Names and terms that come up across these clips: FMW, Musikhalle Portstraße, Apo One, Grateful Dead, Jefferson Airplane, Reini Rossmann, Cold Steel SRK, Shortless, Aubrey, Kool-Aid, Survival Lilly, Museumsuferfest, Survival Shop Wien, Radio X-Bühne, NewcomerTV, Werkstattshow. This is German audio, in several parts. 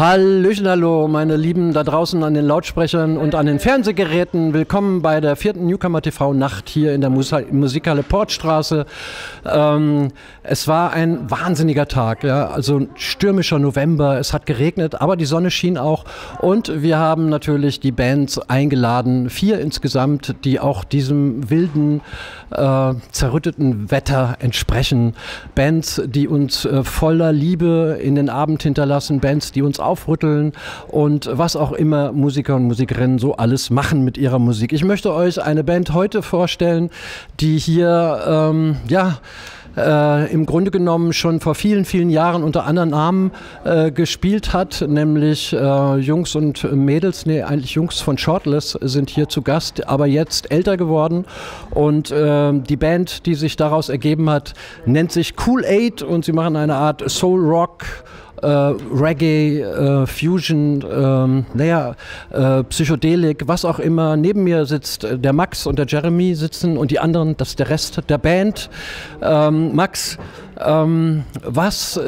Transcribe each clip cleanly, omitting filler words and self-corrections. Hallöchen, hallo, meine Lieben da draußen an den Lautsprechern und an den Fernsehgeräten. Willkommen bei der 4. Newcomer TV Nacht hier in der Musikhalle Portstraße. Es war ein wahnsinniger Tag, ja? Also ein stürmischer November. Es hat geregnet, aber die Sonne schien auch. Und wir haben natürlich die Bands eingeladen, 4 insgesamt, die auch diesem wilden, zerrütteten Wetter entsprechen. Bands, die uns voller Liebe in den Abend hinterlassen, Bands, die uns aufrütteln und was auch immer Musiker und Musikerinnen so alles machen mit ihrer Musik. Ich möchte euch eine Band heute vorstellen, die hier, im Grunde genommen schon vor vielen, vielen Jahren unter anderen Namen gespielt hat, nämlich Jungs und Mädels, nee, eigentlich Jungs von Shortless sind hier zu Gast, aber jetzt älter geworden, und die Band, die sich daraus ergeben hat, nennt sich Kool-Aid, und sie machen eine Art Soul-Rock, Reggae, Fusion, Psychedelik, was auch immer. Neben mir sitzt der Max und der Jeremy sitzen, und die anderen, das ist der Rest der Band. Max, was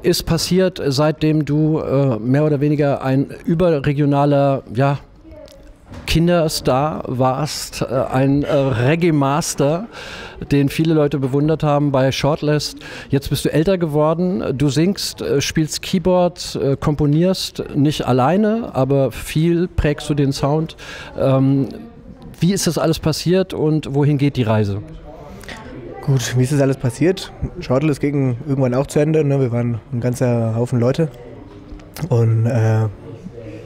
ist passiert, seitdem du mehr oder weniger ein überregionaler, ja, Kinderstar warst, ein Reggae-Master, den viele Leute bewundert haben bei Shortless. Jetzt bist du älter geworden, du singst, spielst Keyboard, komponierst, nicht alleine, aber viel prägst du den Sound. Wie ist das alles passiert und wohin geht die Reise? Gut, wie ist das alles passiert? Shortless ging irgendwann auch zu Ende, ne? Wir waren ein ganzer Haufen Leute und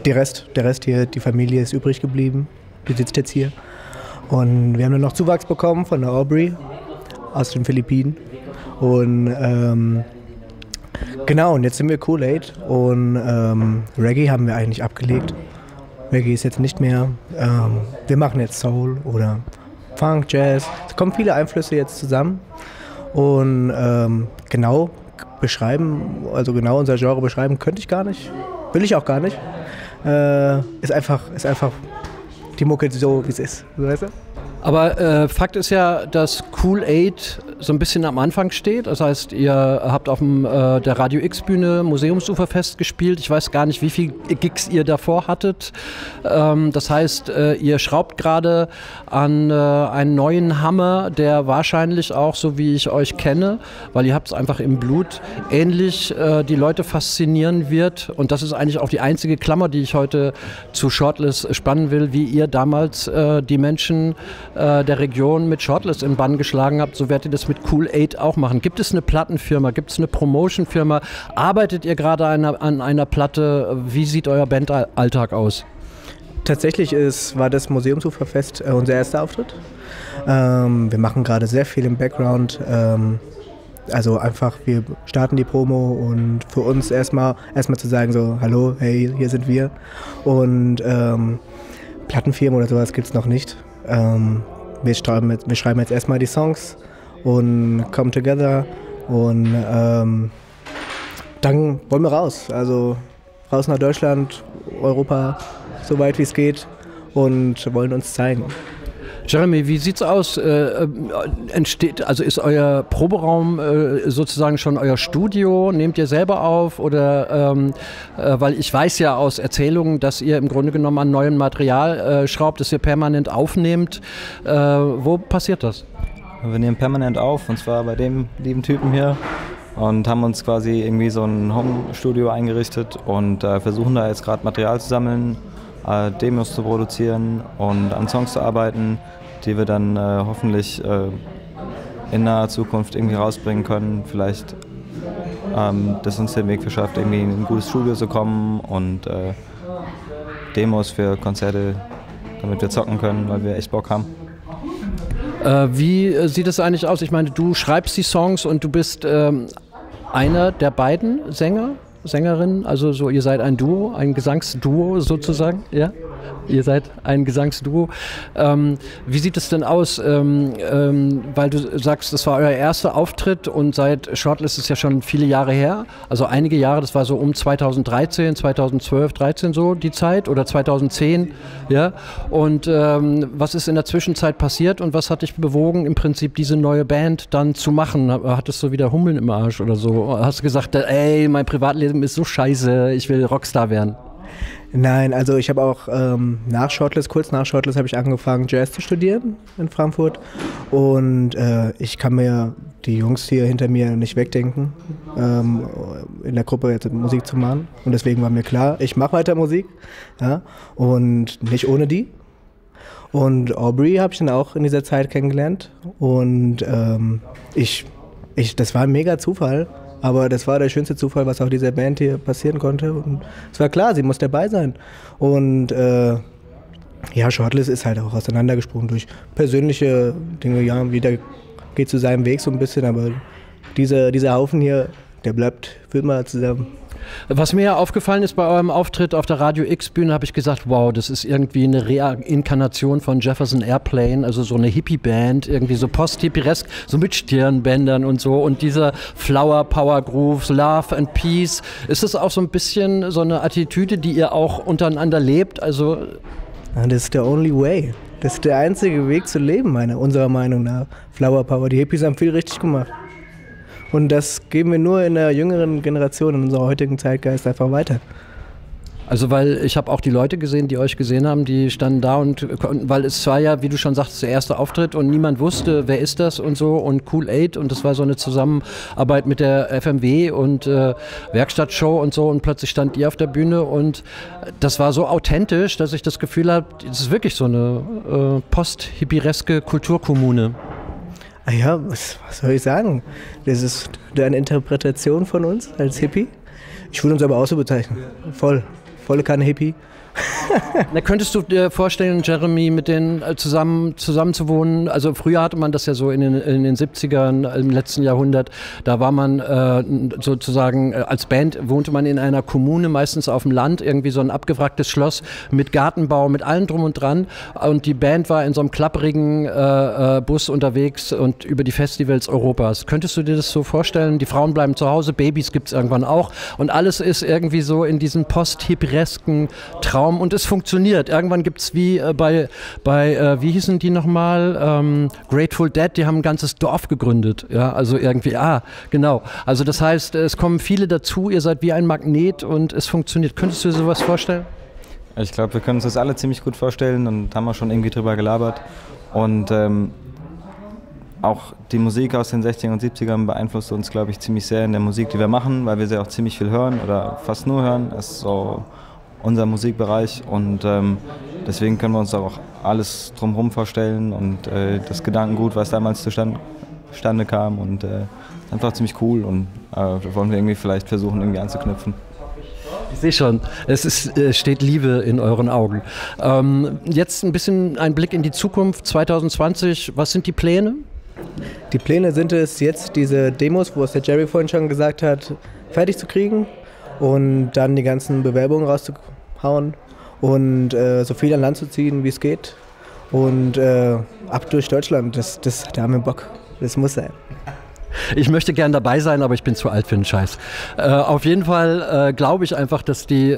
Der Rest hier, die Familie ist übrig geblieben, die sitzt jetzt hier. Und wir haben dann noch Zuwachs bekommen von der Aubrey aus den Philippinen. Und genau, und jetzt sind wir Kool-Aid, und Reggae haben wir eigentlich abgelegt. Reggae ist jetzt nicht mehr, wir machen jetzt Soul oder Funk, Jazz. Es kommen viele Einflüsse jetzt zusammen, und genau unser Genre beschreiben könnte ich gar nicht, will ich auch gar nicht. Ist einfach die Mucke so, wie es ist. Weißt du? Aber Fakt ist ja, dass Kool-Aid so ein bisschen am Anfang steht. Das heißt, ihr habt auf dem, der Radio X-Bühne Museumsuferfest gespielt. Ich weiß gar nicht, wie viele Gigs ihr davor hattet. Das heißt, ihr schraubt gerade an einen neuen Hammer, der wahrscheinlich auch, so wie ich euch kenne, weil ihr habt es einfach im Blut, ähnlich die Leute faszinieren wird. Und das ist eigentlich auch die einzige Klammer, die ich heute zu Shortless spannen will, wie ihr damals die Menschen der Region mit Shortless in Bann geschlagen habt, so werdet ihr das mit Kool-Aid auch machen. Gibt es eine Plattenfirma? Gibt es eine Promotion-Firma? Arbeitet ihr gerade an einer Platte? Wie sieht euer Bandalltag aus? Tatsächlich war das Museumsuferfest unser erster Auftritt. Wir machen gerade sehr viel im Background. Also einfach, wir starten die Promo, und für uns erstmal zu sagen so, hallo, hey, hier sind wir. Und Plattenfirmen oder sowas gibt es noch nicht. Wir schreiben jetzt erstmal die Songs und Come Together, und dann wollen wir raus. Also raus nach Deutschland, Europa, so weit wie es geht, und wollen uns zeigen. Jeremy, wie sieht's aus? Ist euer Proberaum sozusagen schon euer Studio? Nehmt ihr selber auf? Oder weil ich weiß ja aus Erzählungen, dass ihr im Grunde genommen an neuem Material schraubt, das ihr permanent aufnehmt. Wo passiert das? Wir nehmen permanent auf, und zwar bei dem lieben Typen hier, und haben uns quasi irgendwie so ein Home-Studio eingerichtet und versuchen da jetzt gerade Material zu sammeln, Demos zu produzieren und an Songs zu arbeiten, die wir dann hoffentlich in naher Zukunft irgendwie rausbringen können. Vielleicht, dass uns der Weg verschafft, irgendwie in ein gutes Studio zu kommen, und Demos für Konzerte, damit wir zocken können, weil wir echt Bock haben. Wie sieht es eigentlich aus? Ich meine, du schreibst die Songs, und du bist einer der beiden Sängerinnen, also so, ihr seid ein Duo, ein Gesangsduo sozusagen, ja? Ihr seid ein Gesangsduo. Wie sieht es denn aus? Weil du sagst, das war euer erster Auftritt und seit Shortless ist ja schon viele Jahre her. Also einige Jahre, das war so um 2013, 2012, 13 so die Zeit oder 2010. Ja? Und was ist in der Zwischenzeit passiert und was hat dich bewogen, im Prinzip diese neue Band dann zu machen? Hattest du wieder Hummeln im Arsch oder so? Hast du gesagt, ey, mein Privatleben ist so scheiße, ich will Rockstar werden? Nein, also ich habe auch kurz nach Shortless habe ich angefangen, Jazz zu studieren in Frankfurt. Und ich kann mir die Jungs hier hinter mir nicht wegdenken, in der Gruppe jetzt Musik zu machen. Und deswegen war mir klar, ich mache weiter Musik, ja, und nicht ohne die. Und Aubrey habe ich dann auch in dieser Zeit kennengelernt. Und das war ein mega Zufall. Aber das war der schönste Zufall, was auch dieser Band hier passieren konnte. Und es war klar, sie muss dabei sein. Und ja, Shortless ist halt auch auseinandergesprungen durch persönliche Dinge. Ja, jeder geht zu seinem Weg so ein bisschen, aber dieser Haufen hier, der bleibt für immer zusammen. Was mir ja aufgefallen ist bei eurem Auftritt auf der Radio X-Bühne, habe ich gesagt, wow, das ist irgendwie eine Reinkarnation von Jefferson Airplane, also so eine Hippie-Band, irgendwie so post-hippieresk, so mit Stirnbändern und so. Und dieser Flower Power Groove, Love and Peace, ist das auch so ein bisschen so eine Attitüde, die ihr auch untereinander lebt? Also das ist der only way. Das ist der einzige Weg zu leben, unserer Meinung nach. Flower Power, die Hippies haben viel richtig gemacht. Und das geben wir nur in der jüngeren Generation, in unserer heutigen Zeitgeist einfach weiter. Also weil ich habe auch die Leute gesehen, die euch gesehen haben, die standen da und konnten, weil es war ja, wie du schon sagst, der erste Auftritt und niemand wusste, wer ist das und so, und Kool-Aid, und das war so eine Zusammenarbeit mit der FMW und Werkstattshow und so, und plötzlich stand ihr auf der Bühne und das war so authentisch, dass ich das Gefühl habe, es ist wirklich so eine post-hippiereske Kulturkommune. Ah ja, was soll ich sagen? Das ist eine Interpretation von uns als Hippie. Ich würde uns aber auch so bezeichnen. Volle Kanne Hippie. Na, könntest du dir vorstellen, Jeremy, mit denen zusammen zu wohnen? Also früher hatte man das ja so in den 70ern, im letzten Jahrhundert. Da war man sozusagen als Band, wohnte man in einer Kommune, meistens auf dem Land, irgendwie so ein abgewracktes Schloss mit Gartenbau, mit allem drum und dran. Und die Band war in so einem klapprigen Bus unterwegs und über die Festivals Europas. Könntest du dir das so vorstellen? Die Frauen bleiben zu Hause, Babys gibt es irgendwann auch. Und alles ist irgendwie so in diesen post-hippieresken Traum. Und es funktioniert. Irgendwann gibt es wie wie hießen die nochmal? Grateful Dead, die haben ein ganzes Dorf gegründet. Ja, also irgendwie, genau. Also das heißt, es kommen viele dazu, ihr seid wie ein Magnet und es funktioniert. Könntest du dir sowas vorstellen? Ich glaube, wir können uns das alle ziemlich gut vorstellen und haben auch schon irgendwie drüber gelabert. Und auch die Musik aus den 60ern und 70ern beeinflusst uns, glaube ich, ziemlich sehr in der Musik, die wir machen, weil wir sie auch ziemlich viel hören oder fast nur hören. Es ist so unser Musikbereich, und deswegen können wir uns auch alles drumherum vorstellen und das Gedankengut, was damals zustande kam, und einfach ziemlich cool, und wollen wir irgendwie vielleicht versuchen, irgendwie anzuknüpfen. Ich sehe schon, es ist, steht Liebe in euren Augen. Jetzt ein bisschen ein Blick in die Zukunft, 2020, was sind die Pläne? Die Pläne sind es jetzt, diese Demos, wo es der Jerry vorhin schon gesagt hat, fertig zu kriegen. Und dann die ganzen Bewerbungen rauszuhauen und so viel an Land zu ziehen, wie es geht. Und ab durch Deutschland, da haben wir Bock. Das muss sein. Ich möchte gern dabei sein, aber ich bin zu alt für den Scheiß. Auf jeden Fall glaube ich einfach, dass die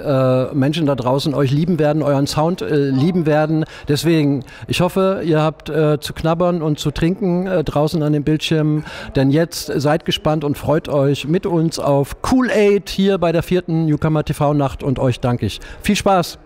Menschen da draußen euch lieben werden, euren Sound lieben werden. Deswegen, ich hoffe, ihr habt zu knabbern und zu trinken draußen an den Bildschirmen. Denn jetzt seid gespannt und freut euch mit uns auf Kool-Aid hier bei der 4. Newcomer TV Nacht, und euch danke ich. Viel Spaß!